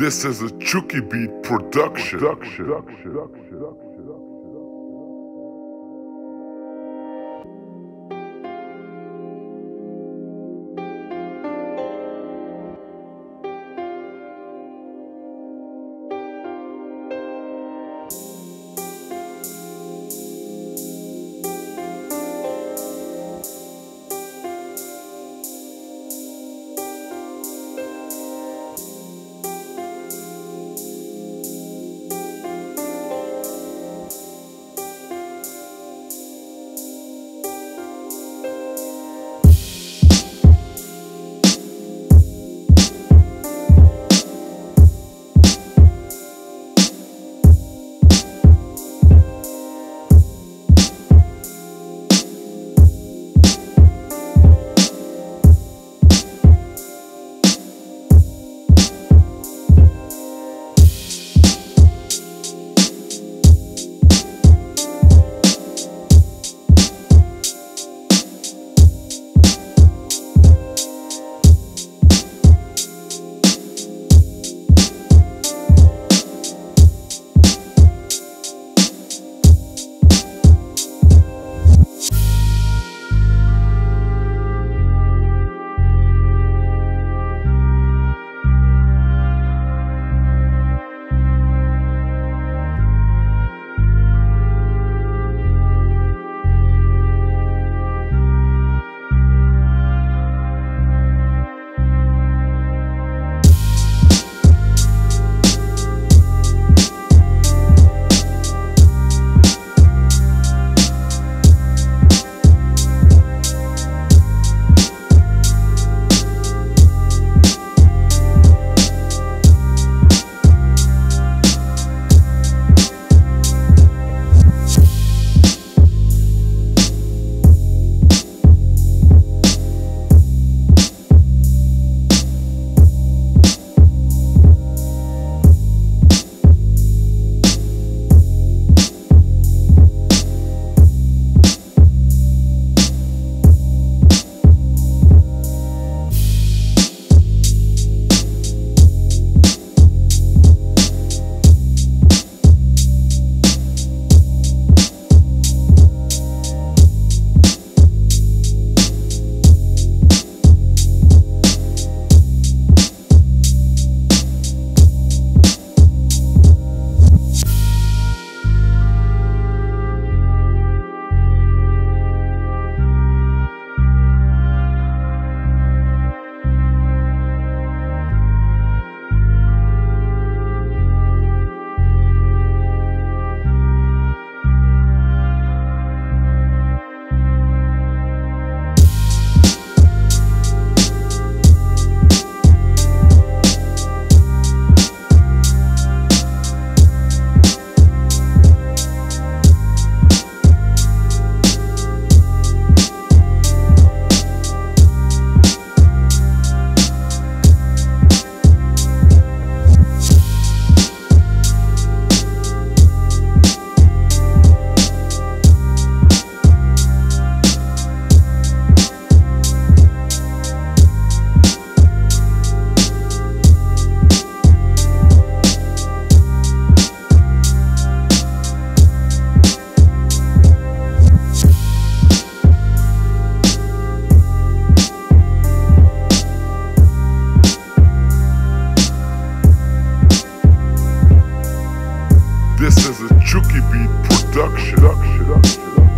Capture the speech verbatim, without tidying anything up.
This is a Chuki Beat production. production. production. This is a Chuki Beat production. production, production.